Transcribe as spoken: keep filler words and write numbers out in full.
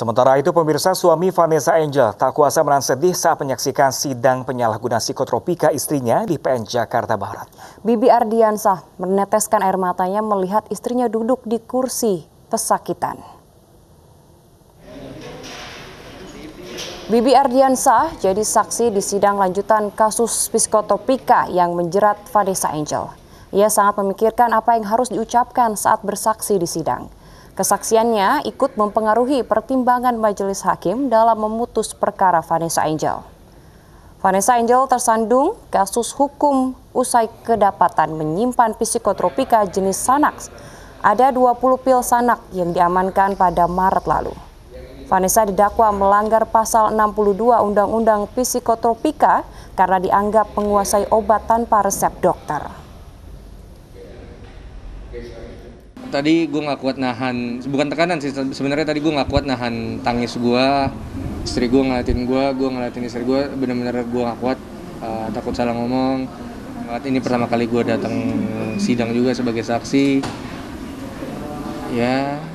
Sementara itu, pemirsa, suami Vanessa Angel tak kuasa menahan sedih saat menyaksikan sidang penyalahgunaan psikotropika istrinya di P N Jakarta Barat. Bibi Ardiansah meneteskan air matanya melihat istrinya duduk di kursi pesakitan. Bibi Ardiansah jadi saksi di sidang lanjutan kasus psikotropika yang menjerat Vanessa Angel. Ia sangat memikirkan apa yang harus diucapkan saat bersaksi di sidang. Kesaksiannya ikut mempengaruhi pertimbangan Majelis Hakim dalam memutus perkara Vanessa Angel. Vanessa Angel tersandung kasus hukum usai kedapatan menyimpan psikotropika jenis Xanax. Ada dua puluh pil Xanax yang diamankan pada Maret lalu. Vanessa didakwa melanggar Pasal enam puluh dua Undang-Undang Psikotropika karena dianggap menguasai obat tanpa resep dokter. Tadi gue gak kuat nahan, bukan tekanan sih, sebenarnya tadi gue gak kuat nahan tangis gue, istri gue ngeliatin gue, gue ngeliatin istri gue, bener-bener gue gak kuat, uh, takut salah ngomong. Ini pertama kali gue datang sidang juga sebagai saksi, ya